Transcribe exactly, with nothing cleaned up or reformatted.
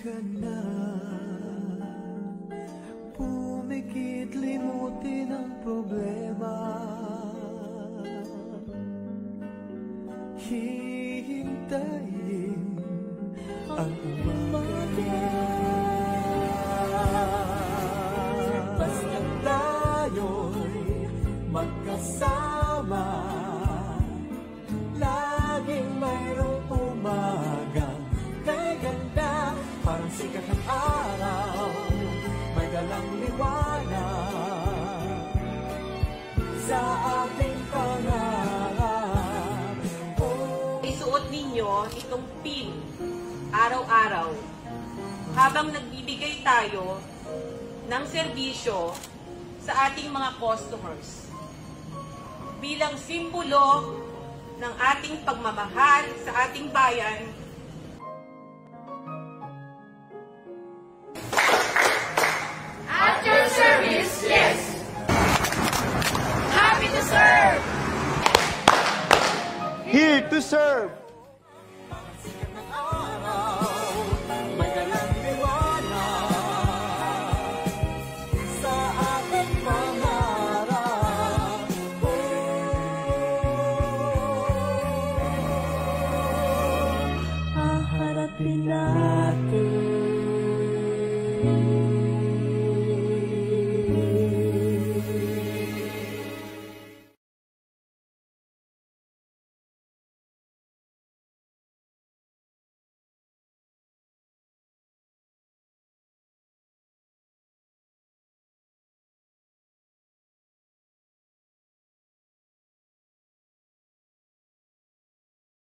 ka na. Pumikit, limutin ang problema. Hihintayin ang umaga. Basta tayo'y magkasama, laging mayroong umagang kay ganda. Parang sikat ng araw, may dalang liwanag sa ating pangarap. Oh. Isuot ninyo itong pin araw-araw habang nagbibigay tayo ng serbisyo sa ating mga customers bilang simbolo ng ating pagmamahal sa ating bayan. At your service, yes! Happy to serve! Here to serve!